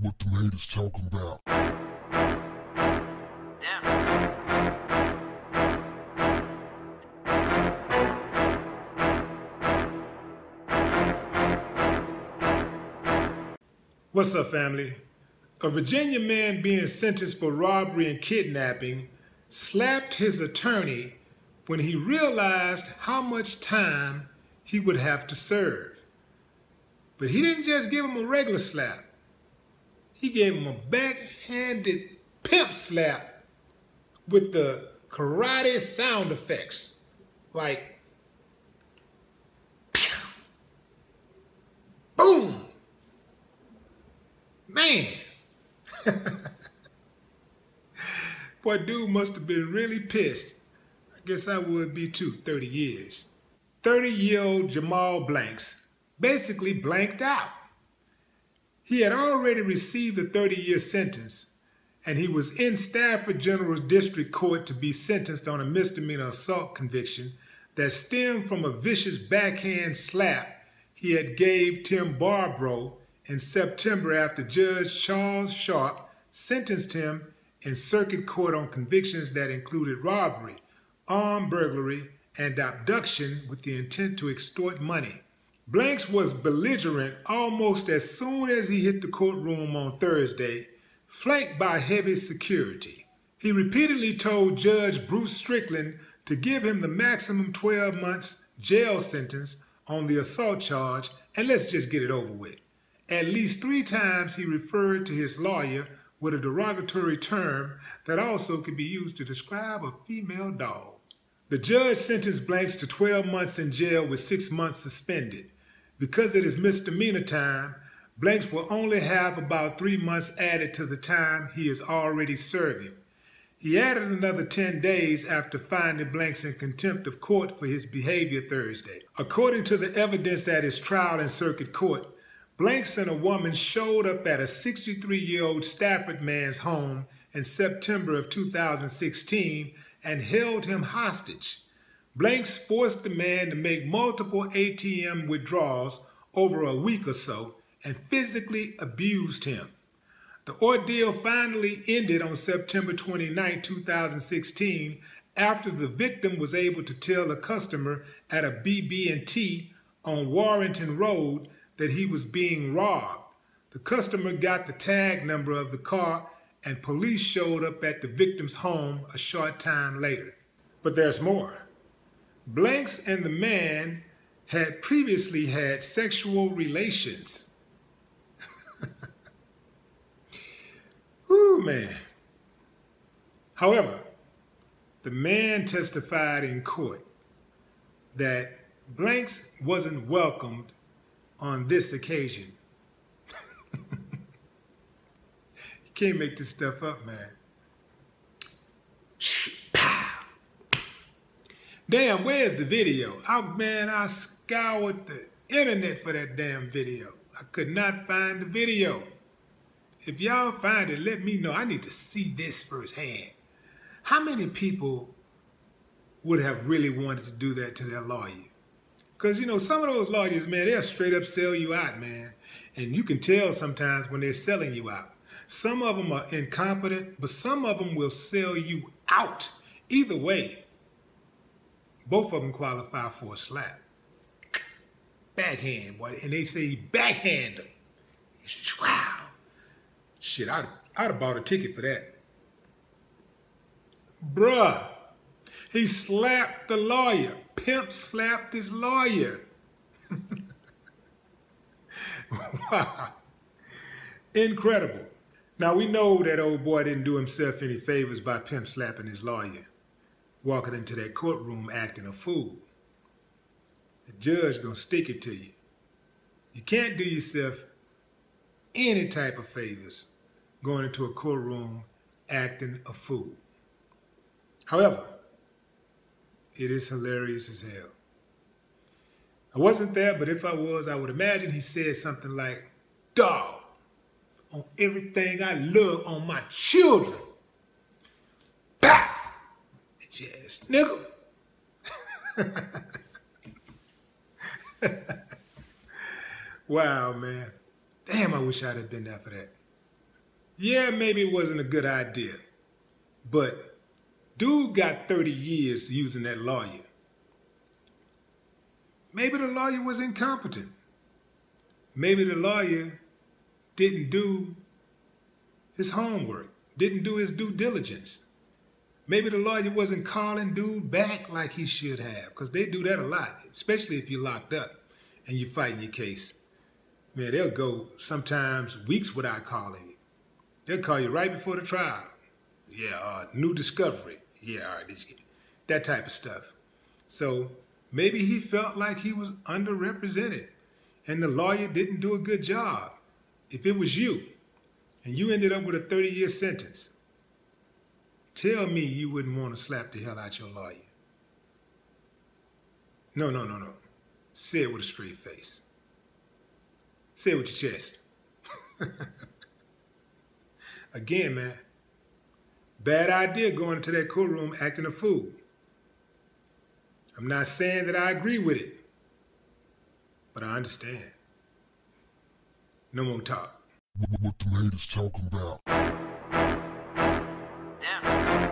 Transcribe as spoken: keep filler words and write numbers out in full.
what the haters talking about. Yeah. What's up, family? A Virginia man being sentenced for robbery and kidnapping slapped his attorney when he realized how much time he would have to serve. But he didn't just give him a regular slap. He gave him a backhanded pimp slap with the karate sound effects. Like, boom, man. Boy, dude must have been really pissed. I guess I would be too, thirty years. thirty-year-old Jamal Blanks basically blanked out. He had already received a thirty-year sentence, and he was in Stafford General District Court to be sentenced on a misdemeanor assault conviction that stemmed from a vicious backhand slap he had gave Tim Barbro in September after Judge Charles Sharp sentenced him in circuit court on convictions that included robbery, armed burglary, and abduction with the intent to extort money. Blanks was belligerent almost as soon as he hit the courtroom on Thursday, flanked by heavy security. He repeatedly told Judge Bruce Strickland to give him the maximum twelve months jail sentence on the assault charge and let's just get it over with. At least three times he referred to his lawyer with a derogatory term that also could be used to describe a female dog. The judge sentenced Blanks to twelve months in jail with six months suspended. Because it is misdemeanor time, Blanks will only have about three months added to the time he is already serving. He added another ten days after finding Blanks in contempt of court for his behavior Thursday. According to the evidence at his trial in circuit court, Blanks and a woman showed up at a sixty-three-year-old Stafford man's home in September of two thousand sixteen and held him hostage. Blanks forced the man to make multiple A T M withdrawals over a week or so and physically abused him. The ordeal finally ended on September twenty-ninth, two thousand sixteen, after the victim was able to tell a customer at a B B and T on Warrington Road that he was being robbed. The customer got the tag number of the car and police showed up at the victim's home a short time later. But there's more. Blanks and the man had previously had sexual relations. Ooh, man. However, the man testified in court that Blanks wasn't welcomed on this occasion. You can't make this stuff up, man. Damn, where's the video? I, man, I scoured the internet for that damn video. I could not find the video. If y'all find it, let me know. I need to see this firsthand. How many people would have really wanted to do that to their lawyer? Because, you know, some of those lawyers, man, they'll straight up sell you out, man. And you can tell sometimes when they're selling you out. Some of them are incompetent, but some of them will sell you out. Either way, both of them qualify for a slap. Backhand, boy. And they say backhand them. Wow. Shit, I'd, I'd have bought a ticket for that. Bruh. He slapped the lawyer. Pimp slapped his lawyer. Wow. Incredible. Now, we know that old boy didn't do himself any favors by pimp slapping his lawyer, walking into that courtroom acting a fool. The judge gonna stick it to you. You can't do yourself any type of favors going into a courtroom acting a fool. However, it is hilarious as hell. I wasn't there, but if I was, I would imagine he said something like, dog. On everything I love, on my children. Bah! Bitch ass nigga. Wow, man. Damn, I wish I'd have been there for that. yeah, maybe it wasn't a good idea, but dude got thirty years using that lawyer. Maybe the lawyer was incompetent. Maybe the lawyer didn't do his homework, didn't do his due diligence. Maybe the lawyer wasn't calling dude back like he should have, because they do that a lot, especially if you're locked up and you're fighting your case. Man, they'll go sometimes weeks without calling you. They'll call you right before the trial. Yeah, uh, new discovery. Yeah, all right, did you get that type of stuff. So maybe he felt like he was underrepresented and the lawyer didn't do a good job. If it was you and you ended up with a thirty-year sentence, tell me you wouldn't want to slap the hell out your lawyer. No, no, no, no. Say it with a straight face. Say it with your chest. Again, man, bad idea going into that courtroom acting a fool. I'm not saying that I agree with it, but I understand. No more talk. What, what, what the haters talking about? Yeah.